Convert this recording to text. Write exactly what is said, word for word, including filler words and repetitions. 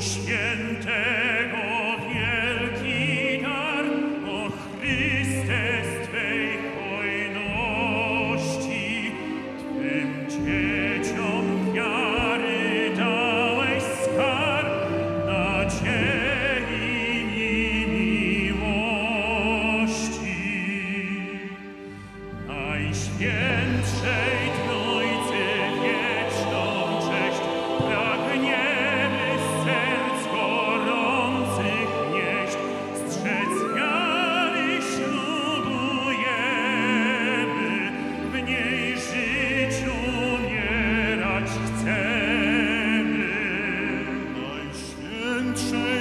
Świętego wielki dar, o Chryste z Twej hojności, Twym dzieciom wiary dałeś skarb nadziei i miłości. Najświętszej Trójcy wieczną cześć pragnie Trzej